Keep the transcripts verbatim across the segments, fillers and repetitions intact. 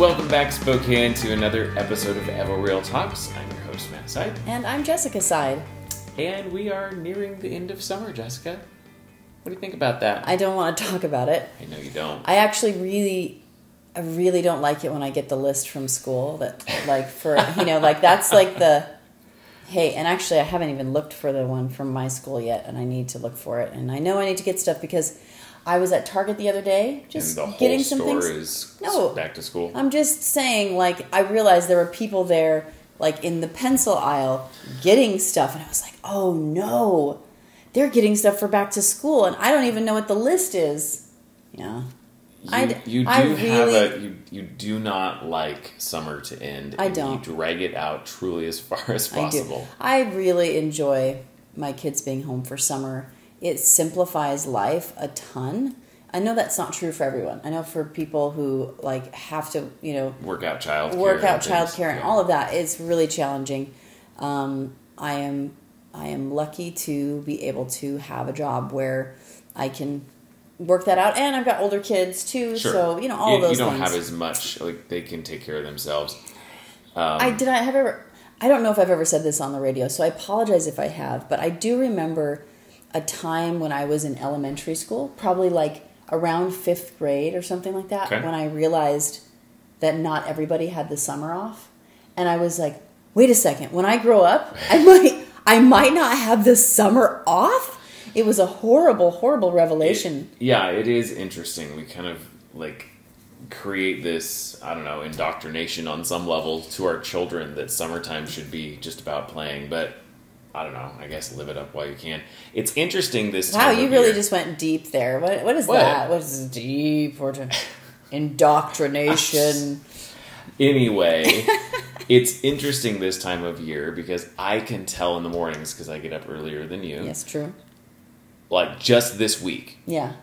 Welcome back, Spokane, to another episode of Evoreal Talks. I'm your host, Matt Seid. And I'm Jessica Seid. And we are nearing the end of summer, Jessica. What do you think about that? I don't want to talk about it. I know you don't. I actually really, I really don't like it when I get the list from school that, like, for, you know, like, that's like the, hey, and actually I haven't even looked for the one from my school yet, and I need to look for it. And I know I need to get stuff because I was at Target the other day, just and the whole getting some store things. Is no, back to school. I'm just saying, like, I realized there were people there, like, in the pencil aisle getting stuff, and I was like, oh no, they're getting stuff for back to school, and I don't even know what the list is. Yeah, you, you do I really, have a you, you do not like summer to end. I and don't. You drag it out truly as far as possible. I, do. I really enjoy my kids being home for summer. It simplifies life a ton. I know that's not true for everyone. I know for people who, like, have to, you know, work out childcare, work out childcare, and all of that, it's really challenging. Um, I am, I am lucky to be able to have a job where I can work that out, and I've got older kids too, sure. So you know all you, of those. You don't things. Have as much, like, they can take care of themselves. Um, I did I have ever. I don't know if I've ever said this on the radio, so I apologize if I have, but I do remember a time when I was in elementary school, probably like around fifth grade or something like that, okay. When I realized that not everybody had the summer off. And I was like, wait a second, when I grow up, I might I might not have the summer off? It was a horrible, horrible revelation. It, yeah, it is interesting. We kind of, like, create this, I don't know, indoctrination on some level to our children that summertime should be just about playing, but I don't know. I guess live it up while you can. It's interesting this time. Wow, you really year. Just went deep there. What What is what? that? What is deep or indoctrination? Anyway, it's interesting this time of year because I can tell in the mornings because I get up earlier than you. Yes, true. Like just this week. Yeah.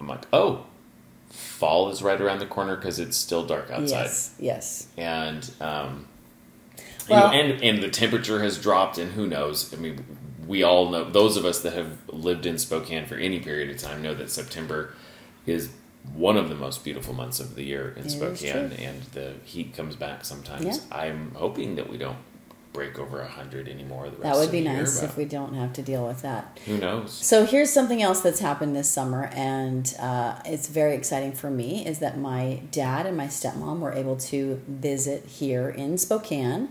I'm like, oh, fall is right around the corner because it's still dark outside. Yes, yes. And um Well, you know, and, and the temperature has dropped, and who knows? I mean, we all know, those of us that have lived in Spokane for any period of time know that September is one of the most beautiful months of the year in it Spokane, and the heat comes back sometimes. Yeah. I'm hoping that we don't break over one hundred anymore the rest of the year. That would be nice if we don't have to deal with that. Who knows? So here's something else that's happened this summer, and uh, it's very exciting for me, is that my dad and my stepmom were able to visit here in Spokane.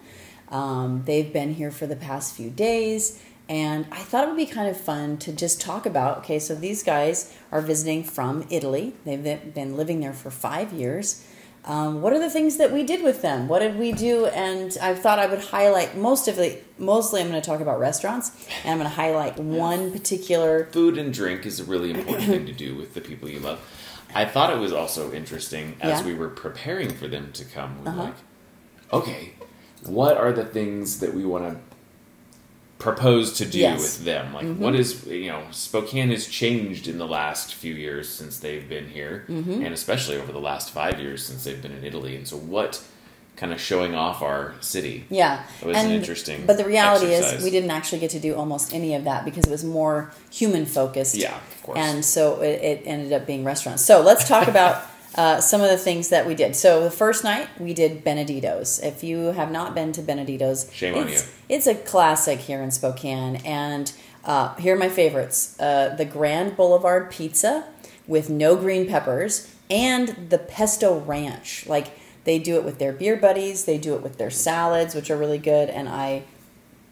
Um, they've been here for the past few days, and I thought it would be kind of fun to just talk about, okay, so these guys are visiting from Italy. They've been living there for five years. Um, what are the things that we did with them? What did we do? And I thought I would highlight most of the, mostly I'm going to talk about restaurants, and I'm going to highlight yeah. one particular. Food and drink is a really important thing to do with the people you love. I thought it was also interesting as yeah. we were preparing for them to come. We're uh-huh. like, okay, what are the things that we want to propose to do yes. with them? Like, mm-hmm. what is, you know, Spokane has changed in the last few years since they've been here, mm-hmm. and especially over the last five years since they've been in Italy. And so, what kind of showing off our city? Yeah. It was and, an interesting But the reality exercise. Is, we didn't actually get to do almost any of that because it was more human focused. Yeah, of course. And so, it, it ended up being restaurants. So, let's talk about. Uh, some of the things that we did. So the first night we did Benedito's. If you have not been to Benedito's, shame on you. It's a classic here in Spokane, and uh, here are my favorites: uh, the Grand Boulevard Pizza with no green peppers, and the Pesto Ranch. Like they do it with their beer buddies, they do it with their salads, which are really good. And I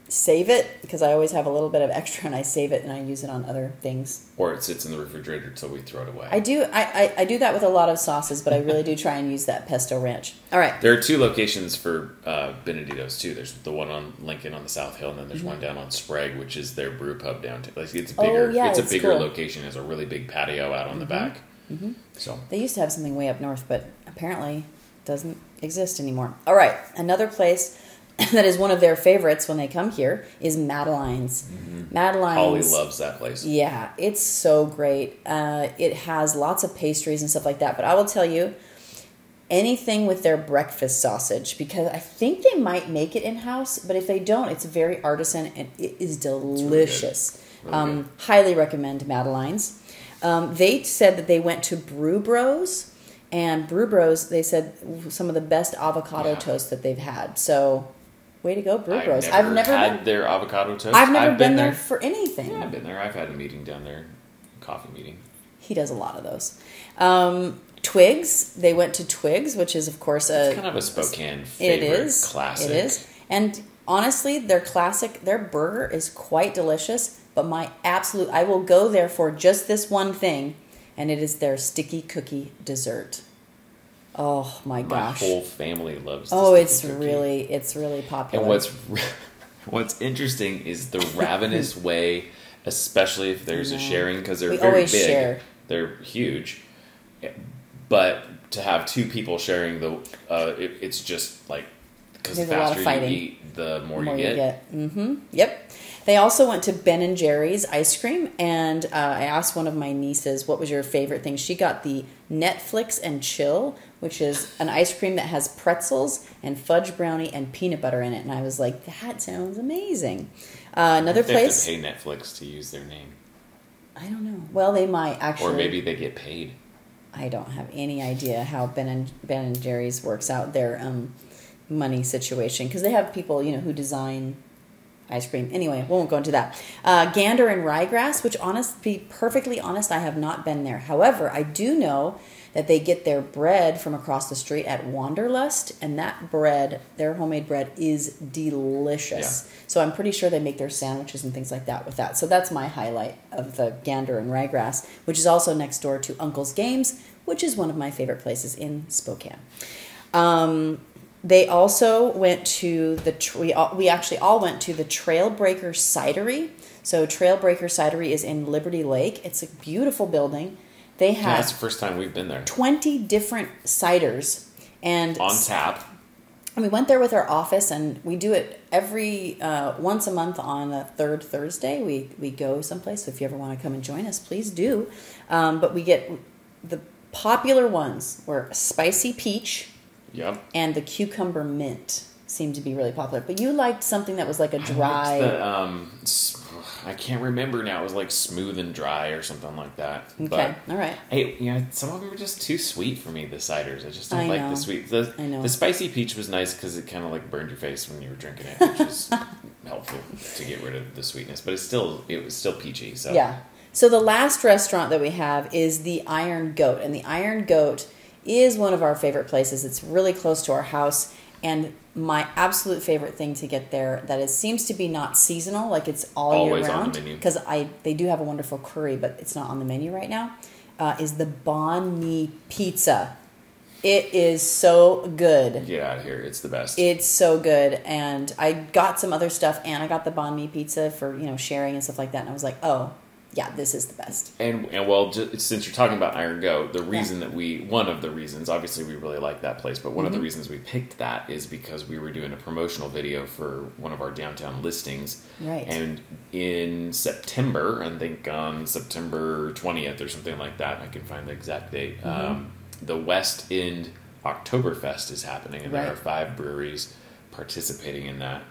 save it because I always have a little bit of extra, and I save it and I use it on other things. Or it sits in the refrigerator till we throw it away. I do. I, I, I do that with a lot of sauces, but I really do try and use that Pesto Ranch. All right. There are two locations for uh, Benedito's too. There's the one on Lincoln on the South Hill, and then there's mm-hmm. one down on Sprague, which is their brew pub downtown. Like it's bigger. Oh, yeah, it's, it's a bigger cool. location. It's a really big patio out on mm-hmm. the back. Mm-hmm. So they used to have something way up north, but apparently doesn't exist anymore. All right, another place. That is one of their favorites when they come here, is Madeline's. Mm-hmm. Madeline's. Holly loves that place. Yeah, it's so great. Uh, it has lots of pastries and stuff like that. But I will tell you, anything with their breakfast sausage, because I think they might make it in-house, but if they don't, it's very artisan and it is delicious. Really really um, highly recommend Madeline's. Um, they said that they went to Brew Bros, And Brew Bros, they said some of the best avocado yeah. toast that they've had. So, way to go, Brew Bros. I've never, I've never had been, their avocado toast. I've never I've been, been there for anything. Yeah, I've been there. I've had a meeting down there, a coffee meeting. He does a lot of those. Um, Twigs, they went to Twigs, which is, of course, a... It's kind of a Spokane favorite it is, classic. It is. And honestly, their classic, their burger is quite delicious, but my absolute... I will go there for just this one thing, and it is their sticky cookie dessert. Oh, my gosh. My whole family loves this. Oh, it's cookie. really, it's really popular. And what's, what's interesting is the ravenous way, especially if there's yeah. a sharing, because they're we very big. Share. They're huge. But to have two people sharing the, uh, it, it's just like, because the faster you eat, the more, the more you get. You get. Mm-hmm. Yep. They also went to Ben and Jerry's ice cream, and uh, I asked one of my nieces, what was your favorite thing? She got the Netflix and Chill, which is an ice cream that has pretzels and fudge brownie and peanut butter in it. And I was like, that sounds amazing. Uh, another they place... They have to pay Netflix to use their name. I don't know. Well, they might actually... Or maybe they get paid. I don't have any idea how Ben and, Ben and Jerry's works out their um, money situation, because they have people, you know, who design ice cream. Anyway, we won't go into that. Uh, Gander and Ryegrass, which, honest, to be perfectly honest, I have not been there. However, I do know that they get their bread from across the street at Wanderlust, and that bread, their homemade bread, is delicious. Yeah. So I'm pretty sure they make their sandwiches and things like that with that. So that's my highlight of the Gander and Ryegrass, which is also next door to Uncle's Games, which is one of my favorite places in Spokane. Um, they also went to the, we, all, we actually all went to the Trailbreaker Cidery. So Trailbreaker Cidery is in Liberty Lake. It's a beautiful building. They had yeah, that's the first time we've been there. twenty different ciders and on tap. And we went there with our office, and we do it every uh, once a month on the third Thursday. We we go someplace. So if you ever want to come and join us, please do. Um, but we get the popular ones were spicy peach, yep, and the cucumber mint seemed to be really popular. But you liked something that was like a dry. I liked the, um, I can't remember now. It was like smooth and dry or something like that. Okay, but, all right. Hey, you know, some of them were just too sweet for me. The ciders, I just don't I like know. the sweet. The, I know the spicy peach was nice because it kind of like burned your face when you were drinking it, which is helpful to get rid of the sweetness. But it's still it was still peachy. So yeah. So the last restaurant that we have is the Iron Goat, and the Iron Goat is one of our favorite places. It's really close to our house. And my absolute favorite thing to get there that it seems to be not seasonal, like it's all Always year round, because I they do have a wonderful curry, but it's not on the menu right now, uh, is the Banh Mi pizza. It is so good. Get out of here. It's the best. It's so good. And I got some other stuff, and I got the Banh Mi pizza for, you know, sharing and stuff like that. And I was like, oh, yeah, this is the best. And, and well, just, since you're talking about Iron Goat, the reason yeah. that we, one of the reasons, obviously we really like that place, but one mm-hmm. of the reasons we picked that is because we were doing a promotional video for one of our downtown listings. Right. And in September, I think on September twentieth or something like that, I can find the exact date, mm-hmm. um, the West End Oktoberfest is happening, and right. there are five breweries participating in that.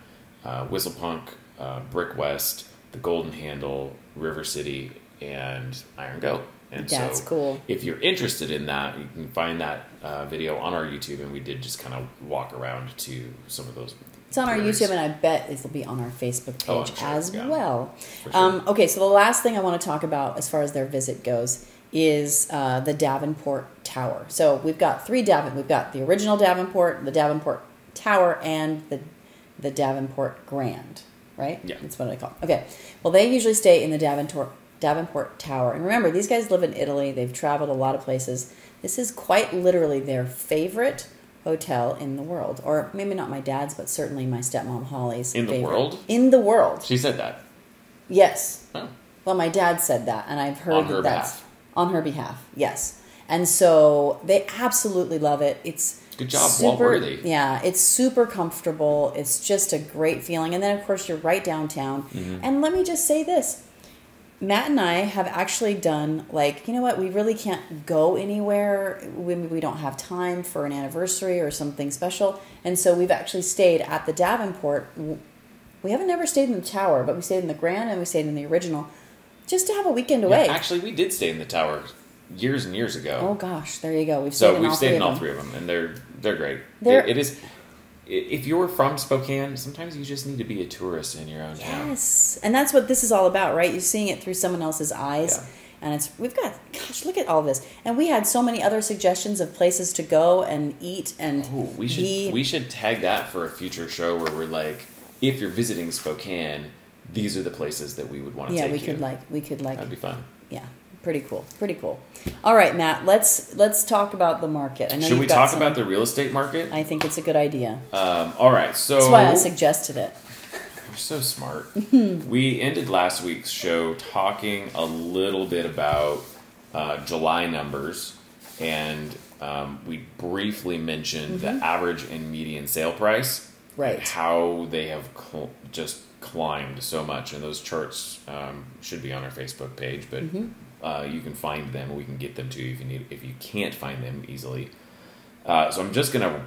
Uh, Whistlepunk, uh, Brickwest, the Golden Handle, River City, and Iron Goat. And That's so cool. If you're interested in that, you can find that uh, video on our YouTube, and we did just kind of walk around to some of those. It's on theories. our YouTube, and I bet it will be on our Facebook page oh, sure. as yeah. well. Sure. Um, okay, so the last thing I want to talk about as far as their visit goes is uh, the Davenport Tower. So we've got three Davenport. We've got the original Davenport, the Davenport Tower, and the the Davenport Grand. Right? Yeah. That's what I call it. Okay. Well, they usually stay in the Davenport, Davenport Tower. And remember, these guys live in Italy. They've traveled a lot of places. This is quite literally their favorite hotel in the world. Or maybe not my dad's, but certainly my stepmom Holly's In favorite. the world? In the world. She said that. Yes. Oh. Well, my dad said that, and I've heard on her that that's... behalf. On her behalf. Yes. And so they absolutely love it. It's... Good job, Walt Worthy. Yeah, it's super comfortable. It's just a great feeling. And then, of course, you're right downtown. Mm-hmm. And let me just say this. Matt and I have actually done, like, you know what? We really can't go anywhere when we don't have time for an anniversary or something special. And so we've actually stayed at the Davenport. We haven't never stayed in the Tower, but we stayed in the Grand and we stayed in the original just to have a weekend away. Yeah, actually, we did stay in the Tower years and years ago. Oh gosh, there you go. We've so stayed in we've all stayed three in all three of them, and they're they're great. They're, it, it is. If you're from Spokane, sometimes you just need to be a tourist in your own town. Yes, and that's what this is all about, right? You're seeing it through someone else's eyes. Yeah. And it's we've got, gosh, look at all this. And we had so many other suggestions of places to go and eat and oh, we should eat. We should tag that for a future show where we're like, if you're visiting Spokane, these are the places that we would want to yeah, take you. Yeah, we could like, we could like. That'd be fun. Yeah, pretty cool, pretty cool. All right, Matt, let's let's talk about the market. I know should we talk some, about the real estate market? I think it's a good idea. Um, all right, so. That's why I suggested it. So smart. We ended last week's show talking a little bit about uh, July numbers, and um, we briefly mentioned mm-hmm. the average and median sale price, right? How they have cl- just climbed so much, and those charts um, should be on our Facebook page, but mm-hmm. uh, you can find them. We can get them to you if you need. If you can't find them easily, uh, so I'm just gonna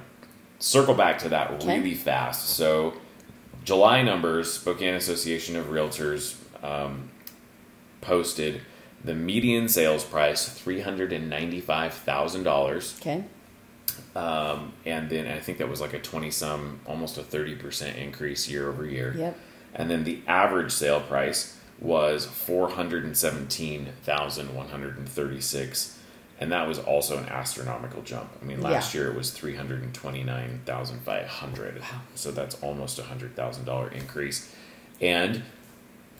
circle back to that okay. really fast. So. July numbers, Spokane Association of Realtors um, posted the median sales price, three hundred ninety-five thousand dollars. Okay. Um, and then I think that was like a twenty-some, almost a thirty percent increase year over year. Yep. And then the average sale price was four hundred seventeen thousand one hundred thirty-six dollars. And that was also an astronomical jump. I mean, last yeah. year it was three hundred twenty-nine thousand five hundred dollars. Wow. So that's almost a one hundred thousand dollars increase. And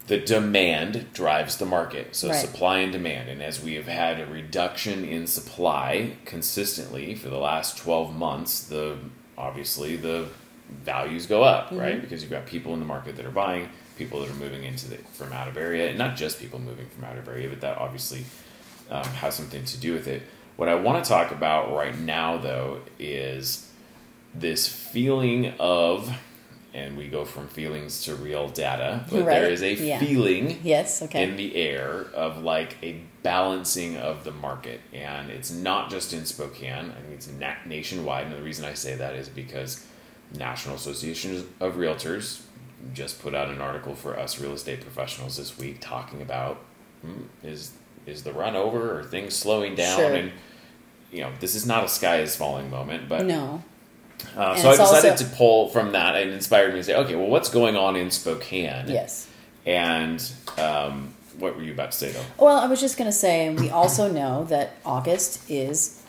the demand drives the market. So right. supply and demand. And as we have had a reduction in supply consistently for the last twelve months, the obviously the values go up, mm-hmm. right? Because you've got people in the market that are buying, people that are moving into the from out of area. And not just people moving from out of area, but that obviously... Um, has something to do with it. What I want to talk about right now, though, is this feeling of, and we go from feelings to real data, but right. there is a yeah. feeling yes, okay. in the air of like a balancing of the market. And it's not just in Spokane. I think it's na- nationwide. And the reason I say that is because National Association of Realtors just put out an article for us real estate professionals this week talking about mm, is... is the run over or things slowing down? Sure. And, you know, this is not a sky is falling moment, but no. Uh, so I decided also... to pull from that and inspired me to say, okay, well, what's going on in Spokane? Yes. And um, what were you about to say, though? Well, I was just going to say, and we also know that August is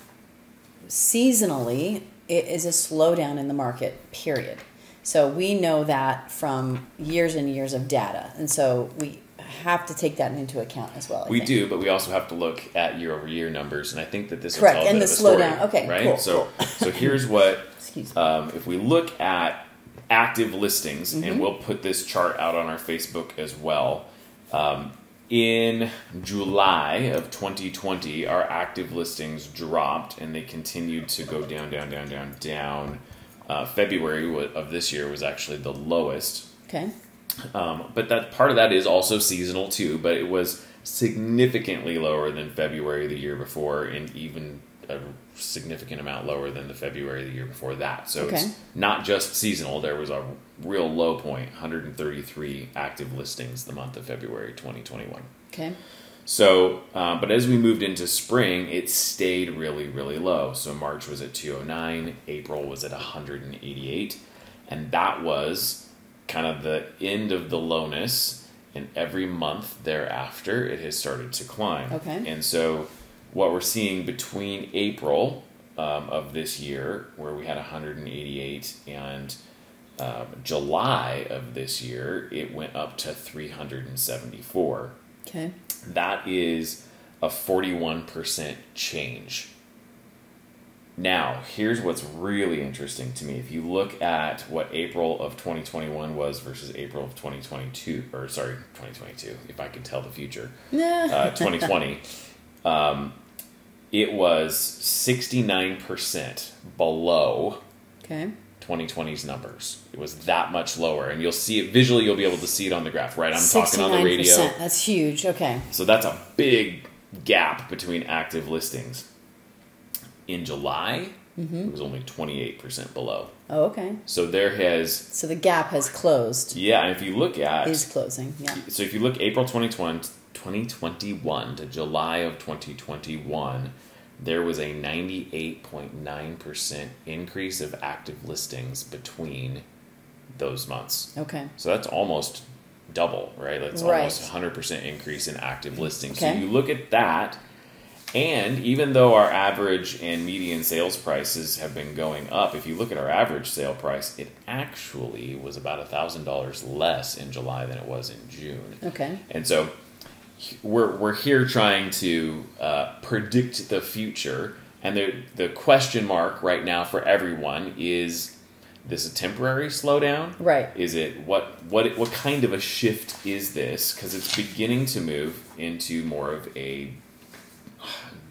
seasonally, it is a slowdown in the market, period. So we know that from years and years of data. And so we, have to take that into account as well. I we think. do, but we also have to look at year over year numbers, and I think that this correct. is all and the slowdown. Okay, right. Cool, so, cool. so here's what. Excuse me. Um, if we look at active listings, mm-hmm. and we'll put this chart out on our Facebook as well. Um, in July of twenty twenty, our active listings dropped, and they continued to go down, down, down, down, down. Uh, February of this year was actually the lowest. Okay. Um, but that part of that is also seasonal too, but it was significantly lower than February the year before, and even a significant amount lower than the February the year before that. So okay. it's not just seasonal. There was a real low point, one hundred thirty-three active listings the month of February twenty twenty-one. Okay. So, um, but as we moved into spring, it stayed really, really low. So March was at two oh nine, April was at one hundred eighty-eight, and that was... kind of the end of the lowness, and every month thereafter it has started to climb. Okay. And so what we're seeing between April um, of this year, where we had one hundred eighty-eight, and um, July of this year, it went up to three hundred seventy-four. Okay. That is a forty-one percent change. Now, here's what's really interesting to me. If you look at what April of twenty twenty-one was versus April of twenty twenty-two, or sorry, twenty twenty-two, if I can tell the future, uh, twenty twenty, um, it was sixty-nine percent below okay. twenty twenty's numbers. It was that much lower. And you'll see it visually, you'll be able to see it on the graph, right? I'm talking on the radio. That's huge. Okay. So that's a big gap between active listings. In July, mm-hmm. it was only twenty-eight percent below. Oh, okay. So there has... So the gap has closed. Yeah, and if you look at... Is closing, yeah. So if you look April twenty twenty, twenty twenty-one to July of twenty twenty-one, there was a ninety-eight point nine percent increase of active listings between those months. Okay. So that's almost double, right? That's right. Almost one hundred percent increase in active listings. Okay. So you look at that, and even though our average and median sales prices have been going up, if you look at our average sale price, it actually was about one thousand dollars less in July than it was in June. Okay. And so we're we're here trying to uh, predict the future, and the the question mark right now for everyone is: this a temporary slowdown? Right. Is it what what what kind of a shift is this? Because it's beginning to move into more of a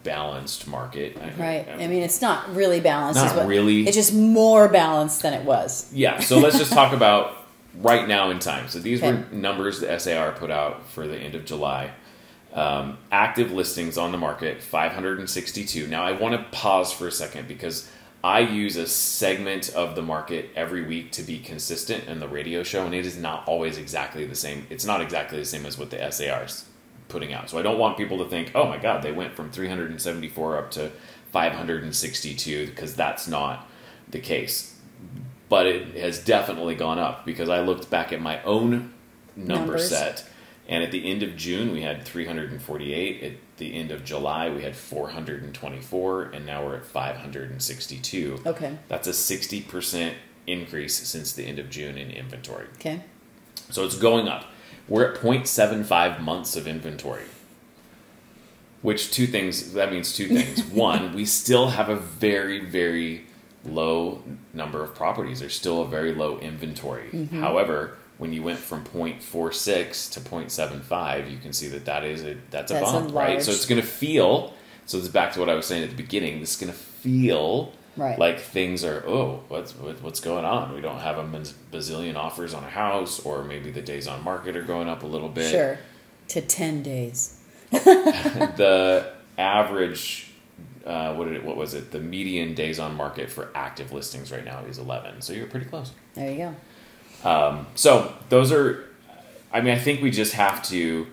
balanced market. I mean, right. I mean, I mean, it's not really balanced. Not is what, really. It's just more balanced than it was. Yeah. So let's just talk about right now in time. So these okay. were numbers the S A R put out for the end of July. Um, active listings on the market, five hundred sixty-two. Now I want to pause for a second because I use a segment of the market every week to be consistent in the radio show, and it is not always exactly the same. It's not exactly the same as what the S A R's putting out. So I don't want people to think, oh my God, they went from three hundred seventy-four up to five hundred sixty-two, because that's not the case. But it has definitely gone up, because I looked back at my own number Numbers. set, and at the end of June we had three hundred forty-eight, at the end of July we had four hundred twenty-four, and now we're at five hundred sixty-two. Okay. That's a sixty percent increase since the end of June in inventory. Okay. So it's going up. We're at zero point seven five months of inventory, which two things, that means two things. One, we still have a very, very low number of properties. There's still a very low inventory. Mm-hmm. However, when you went from zero point four six to zero point seven five, you can see that, that is a, that's, that's a bump, a right? So it's going to feel, so it's back to what I was saying at the beginning, this is going to feel right. like things are, oh, what's, what's going on? We don't have a bazillion offers on a house, or maybe the days on market are going up a little bit. Sure, to ten days. The average... Uh, what did it, what was it? The median days on market for active listings right now is eleven. So you're pretty close. There you go. Um, so those are, I mean, I think we just have to,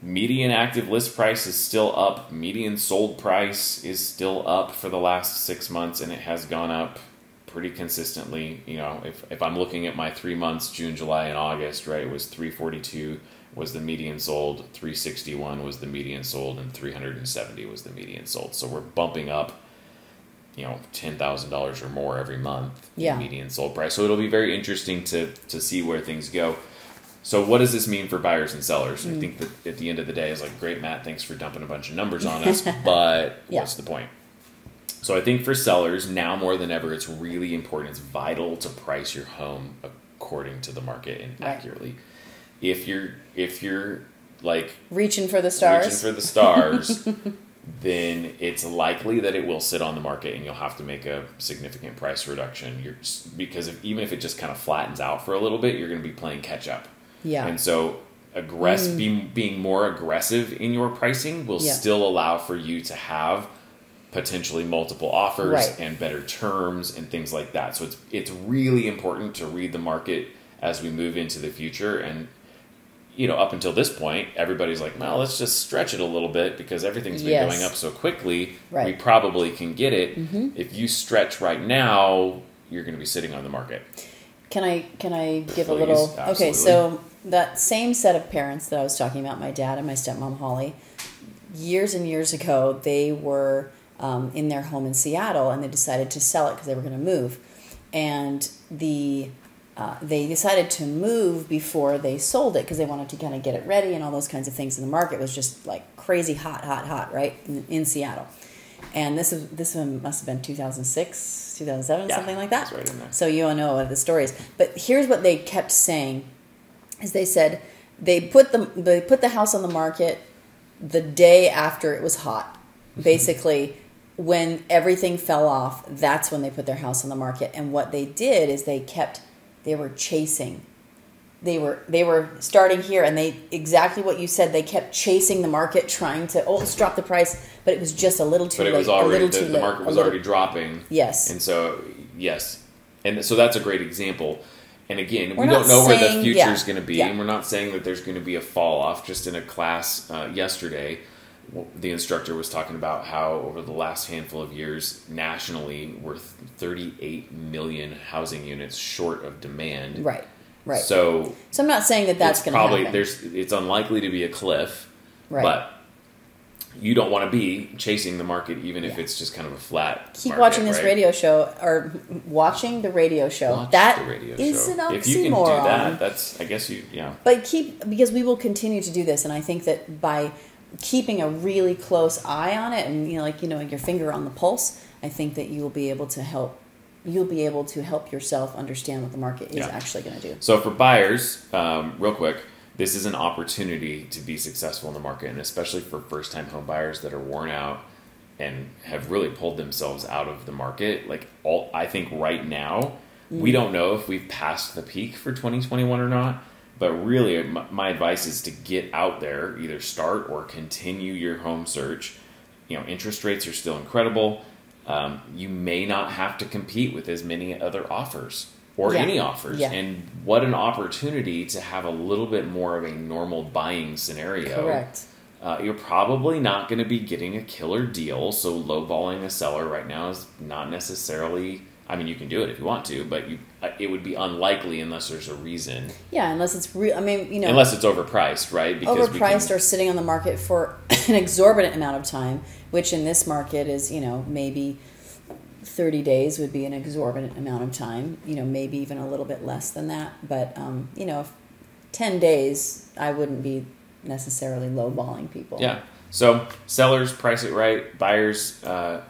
median active list price is still up. Median sold price is still up for the last six months, and it has gone up pretty consistently. You know, if, if I'm looking at my three months, June, July, and August, right, it was three forty-two. Was the median sold, three sixty-one was the median sold, and three hundred seventy was the median sold. So we're bumping up, you know, ten thousand dollars or more every month yeah. in median sold price. So it'll be very interesting to to see where things go. So what does this mean for buyers and sellers? Mm. I think that at the end of the day, it's like, great, Matt, thanks for dumping a bunch of numbers on us, but yeah. what's the point? So I think for sellers, now more than ever, it's really important, it's vital to price your home according to the market and right. accurately. If you're if you're like reaching for the stars, reaching for the stars, then it's likely that it will sit on the market, and you'll have to make a significant price reduction. You're just, because if, even if it just kind of flattens out for a little bit, you're going to be playing catch up. Yeah, and so aggress mm. being being more aggressive in your pricing will yeah. still allow for you to have potentially multiple offers right. and better terms and things like that. So it's it's really important to read the market as we move into the future. And you know, up until this point, everybody's like, well, let's just stretch it a little bit because everything's been yes. going up so quickly. Right. We probably can get it. Mm-hmm. If you stretch right now, you're going to be sitting on the market. Can I can I give Please, a little... Absolutely. Okay, so that same set of parents that I was talking about, my dad and my stepmom, Holly, years and years ago, they were um, in their home in Seattle, and they decided to sell it because they were going to move. And the... Uh, they decided to move before they sold it because they wanted to kind of get it ready and all those kinds of things. And the market was just like crazy hot, hot, hot, right, in, in Seattle. And this is, this one must have been two thousand six, two thousand seven, yeah, something like that. That's right in there. So you all know what the story is. But here's what they kept saying is they said they put the, they put the house on the market the day after it was hot, basically. When everything fell off, that's when they put their house on the market. And what they did is they kept... They were chasing. They were they were starting here, and they exactly what you said. They kept chasing the market, trying to oh, let's drop the price, but it was just a little too. But it late, was already the, the market was already dropping. Yes, and so yes, and so that's a great example. And again, we're we don't know saying, where the future is yeah, going to be, yeah. and we're not saying that there's going to be a fall off. Just in a class uh, yesterday, the instructor was talking about how over the last handful of years, nationally, we're thirty-eight million housing units short of demand. Right, right. So, so I'm not saying that that's going to happen. There's, it's unlikely to be a cliff, right. but you don't want to be chasing the market, even yeah. if it's just kind of a flat Keep market, watching this right? radio show, or watching the radio show. Watch that the radio is show. An oxymoron. If you can do that, that's, I guess you, yeah. But keep, because we will continue to do this, and I think that by keeping a really close eye on it, and you know, like, you know, your finger on the pulse, I think that you will be able to help, you'll be able to help yourself understand what the market is yeah. actually going to do. So for buyers, um, real quick, this is an opportunity to be successful in the market, and especially for first-time home buyers that are worn out and have really pulled themselves out of the market. Like, all, I think right now, mm. we don't know if we've passed the peak for twenty twenty-one or not, but really my advice is to get out there, either start or continue your home search. You know, interest rates are still incredible. Um, you may not have to compete with as many other offers. Or yeah. any offers. Yeah. And what an opportunity to have a little bit more of a normal buying scenario. Correct. Uh, you're probably not going to be getting a killer deal, so lowballing a seller right now is not necessarily... I mean, you can do it if you want to, but you, it would be unlikely unless there's a reason. Yeah, unless it's... Re I mean, you know... Unless it's overpriced, right? Because overpriced or sitting on the market for an exorbitant amount of time, which in this market is, you know, maybe... thirty days would be an exorbitant amount of time, you know, maybe even a little bit less than that. But, um, you know, if ten days, I wouldn't be necessarily lowballing people. Yeah. So sellers, price it right. Buyers, uh,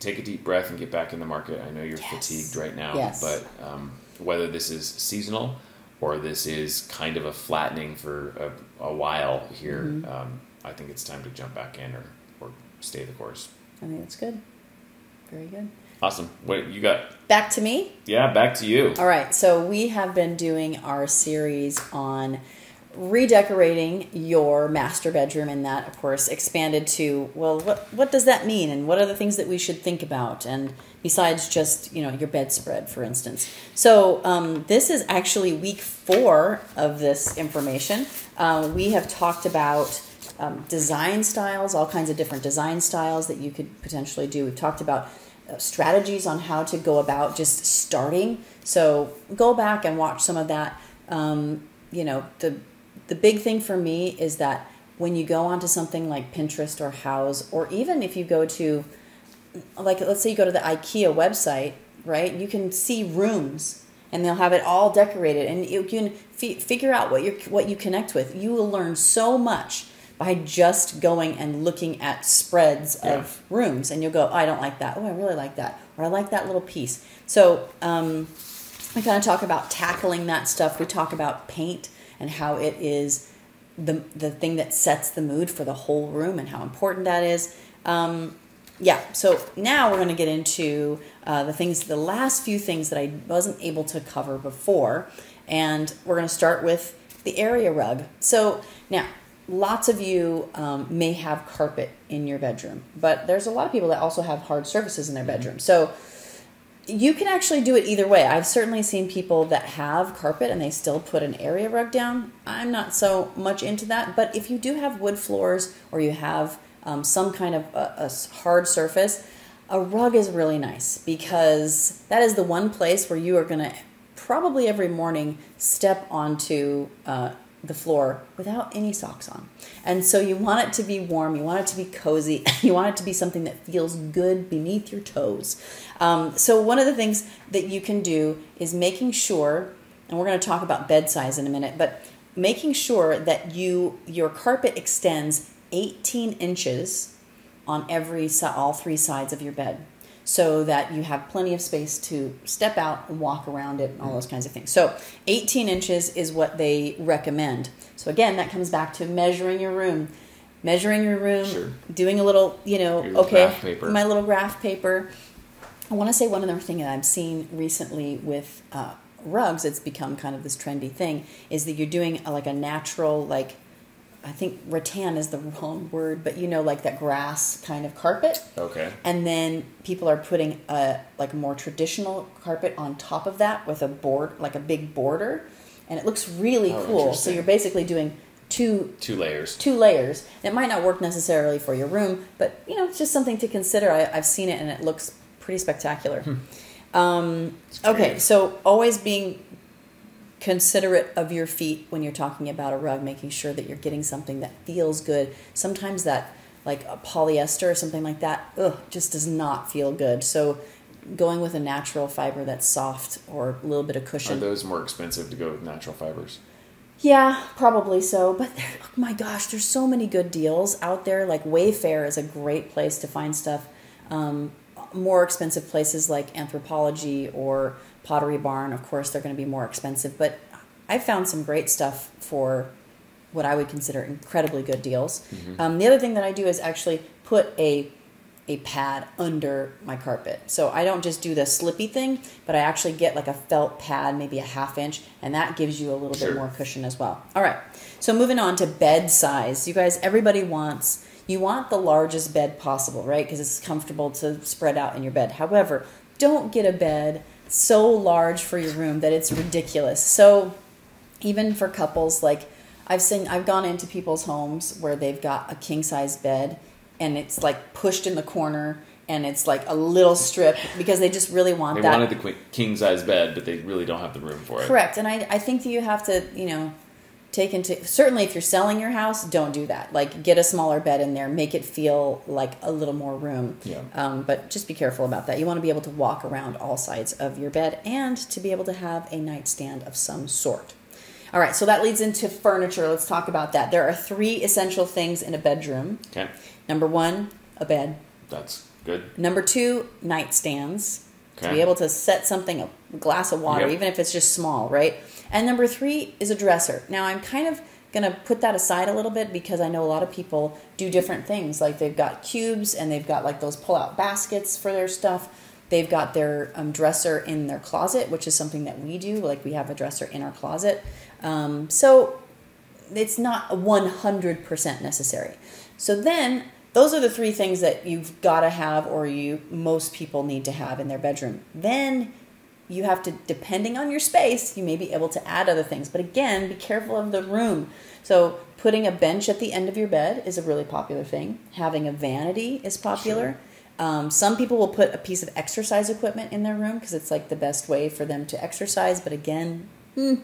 take a deep breath and get back in the market. I know you're yes. fatigued right now, yes. but um, whether this is seasonal or this is kind of a flattening for a, a while here, mm-hmm. um, I think it's time to jump back in or, or stay the course. I think that's good. Very good. Awesome. What you got? Back to me? Yeah, back to you. All right. So we have been doing our series on redecorating your master bedroom, and that, of course, expanded to, well, what what does that mean, and what are the things that we should think about, and besides just, you know, your bedspread, for instance. So um, this is actually week four of this information. Uh, we have talked about um, design styles, all kinds of different design styles that you could potentially do. We've talked about strategies on how to go about just starting. So go back and watch some of that. Um, you know, the the big thing for me is that when you go onto something like Pinterest or Houzz, or even if you go to, like, let's say you go to the IKEA website, right? You can see rooms, and they'll have it all decorated, and you can f figure out what you what you connect with. You will learn so much by just going and looking at spreads yeah. of rooms. And you'll go, oh, I don't like that. Oh, I really like that. Or I like that little piece. So um, we kind of talk about tackling that stuff. We talk about paint and how it is the, the thing that sets the mood for the whole room and how important that is. Um, yeah, so now we're going to get into uh, the things, the last few things that I wasn't able to cover before. And we're going to start with the area rug. So now... Lots of you um, may have carpet in your bedroom, but there's a lot of people that also have hard surfaces in their bedroom. So you can actually do it either way. I've certainly seen people that have carpet and they still put an area rug down. I'm not so much into that, but if you do have wood floors or you have um, some kind of a, a hard surface, a rug is really nice, because that is the one place where you are going to probably every morning step onto uh the floor without any socks on. And so you want it to be warm, you want it to be cozy, you want it to be something that feels good beneath your toes. Um, so one of the things that you can do is making sure, and we're going to talk about bed size in a minute, but making sure that you your carpet extends eighteen inches on every all three sides of your bed, so that you have plenty of space to step out and walk around it and all those kinds of things. So eighteen inches is what they recommend. So again, that comes back to measuring your room. Measuring your room, sure. doing a little, you know, your okay, my little graph paper. I want to say one other thing that I've seen recently with uh, rugs, it's become kind of this trendy thing, is that you're doing a, like a natural, like I think rattan is the wrong word, but you know, like that grass kind of carpet. Okay. And then people are putting a like more traditional carpet on top of that with a board, like a big border, and it looks really oh, cool. So you're basically doing two two layers. Two layers. And it might not work necessarily for your room, but you know, it's just something to consider. I, I've seen it, and it looks pretty spectacular. Hmm. Um, okay, so always being considerate of your feet when you're talking about a rug, making sure that you're getting something that feels good. Sometimes that, like a polyester or something like that, ugh, just does not feel good. So going with a natural fiber that's soft or a little bit of cushion. Are those more expensive to go with natural fibers? Yeah, probably so. But oh my gosh, there's so many good deals out there. Like Wayfair is a great place to find stuff. Um, more expensive places like Anthropologie or Pottery Barn, of course, they're going to be more expensive, but I found some great stuff for what I would consider incredibly good deals. Mm-hmm. Um, the other thing that I do is actually put a a pad under my carpet. So I don't just do the slippy thing, but I actually get like a felt pad, maybe a half inch, and that gives you a little sure. bit more cushion as well. All right, so moving on to bed size. You guys, everybody wants... You want the largest bed possible, right? Because it's comfortable to spread out in your bed. However, don't get a bed so large for your room that it's ridiculous. So even for couples, like I've seen, I've gone into people's homes where they've got a king size bed and it's like pushed in the corner and it's like a little strip because they just really want they that. They wanted the king size bed, but they really don't have the room for it. Correct. And I, I think that you have to, you know, take into, certainly if you're selling your house, don't do that. Like get a smaller bed in there, make it feel like a little more room. Yeah. Um, but just be careful about that. You want to be able to walk around all sides of your bed and to be able to have a nightstand of some sort. All right, so that leads into furniture. Let's talk about that. There are three essential things in a bedroom. Okay. Number one, a bed. That's good. Number two, nightstands. Okay. To be able to set something, a glass of water, yep. even if it's just small, right? And number three is a dresser. Now, I'm kind of going to put that aside a little bit because I know a lot of people do different things. Like they've got cubes and they've got like those pull-out baskets for their stuff. They've got their um, dresser in their closet, which is something that we do. Like we have a dresser in our closet. Um, so it's not one hundred percent necessary. So then those are the three things that you've got to have or you most people need to have in their bedroom. Then you have to, depending on your space, you may be able to add other things. But again, be careful of the room. So putting a bench at the end of your bed is a really popular thing. Having a vanity is popular. Sure. Um, some people will put a piece of exercise equipment in their room because it's like the best way for them to exercise. But again, mm,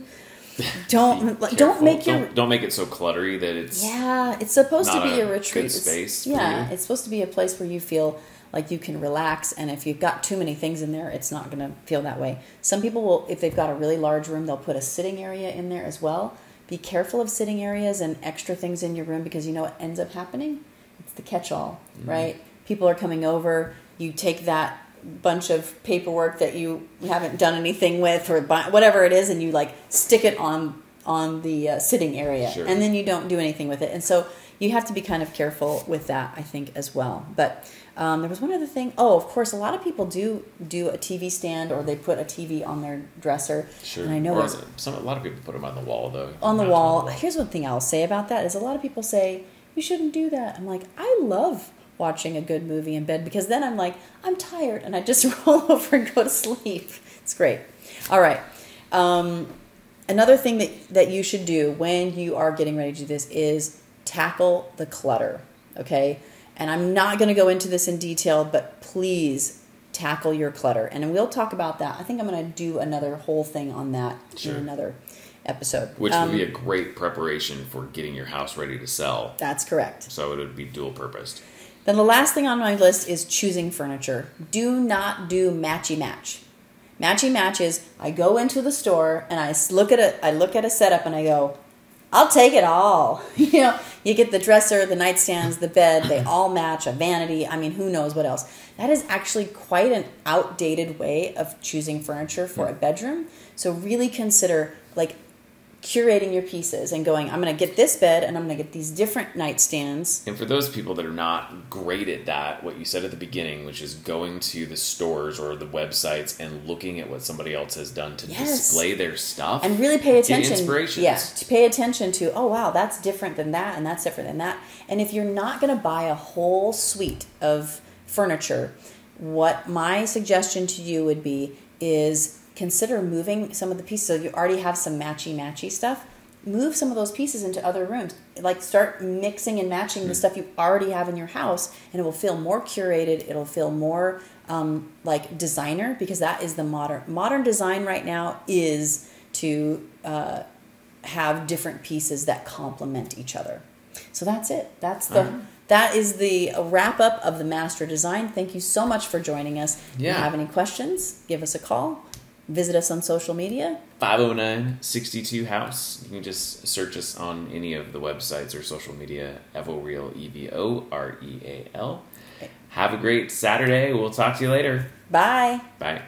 don't don't make your don't, don't make it so cluttery that it's yeah. It's supposed to be a retreat good space. It's, yeah, it's supposed to be a place where you feel like you can relax, and if you've got too many things in there, it's not going to feel that way. Some people will, if they've got a really large room, they'll put a sitting area in there as well. Be careful of sitting areas and extra things in your room because you know what ends up happening? It's the catch-all, mm-hmm. right? People are coming over. You take that bunch of paperwork that you haven't done anything with or whatever it is, and you like stick it on on the uh, sitting area, sure. and then you don't do anything with it. And so you have to be kind of careful with that, I think, as well. But um, there was one other thing. Oh, of course, a lot of people do do a T V stand or they put a T V on their dresser. Sure. And I know or some, a lot of people put them on the wall, though. On the wall. on the wall. Here's one thing I'll say about that is a lot of people say, you shouldn't do that. I'm like, I love watching a good movie in bed because then I'm like, I'm tired, and I just roll over and go to sleep. It's great. All right. Um, another thing that, that you should do when you are getting ready to do this is tackle the clutter, okay? And I'm not going to go into this in detail, but please tackle your clutter. And we'll talk about that. I think I'm going to do another whole thing on that sure. in another episode. Which um, would be a great preparation for getting your house ready to sell. That's correct. So it would be dual-purposed. Then the last thing on my list is choosing furniture. Do not do matchy-match. Matchy-match is I go into the store and I look at a, I look at a setup and I go, I'll take it all. You know, you get the dresser, the nightstands, the bed, they all match, a vanity. I mean, who knows what else. That is actually quite an outdated way of choosing furniture for a bedroom. So really consider, like, curating your pieces and going, I'm going to get this bed and I'm going to get these different nightstands. And for those people that are not great at that, what you said at the beginning, which is going to the stores or the websites and looking at what somebody else has done to yes. display their stuff. And really pay attention. Inspirations. Yeah, to pay attention to, oh, wow, that's different than that and that's different than that. And if you're not going to buy a whole suite of furniture, what my suggestion to you would be is consider moving some of the pieces. So you already have some matchy-matchy stuff. Move some of those pieces into other rooms. Like start mixing and matching mm-hmm. the stuff you already have in your house, and it will feel more curated. It'll feel more um, like designer, because that is the modern. Modern design right now is to uh, have different pieces that complement each other. So that's it. That's the... Uh-huh. That is the wrap up of the Master Design. Thank you so much for joining us. Yeah. If you have any questions, give us a call. Visit us on social media. five oh nine, six two, Houzz. You can just search us on any of the websites or social media. Evoreal, E V O R E A L. Okay. Have a great Saturday. We'll talk to you later. Bye. Bye.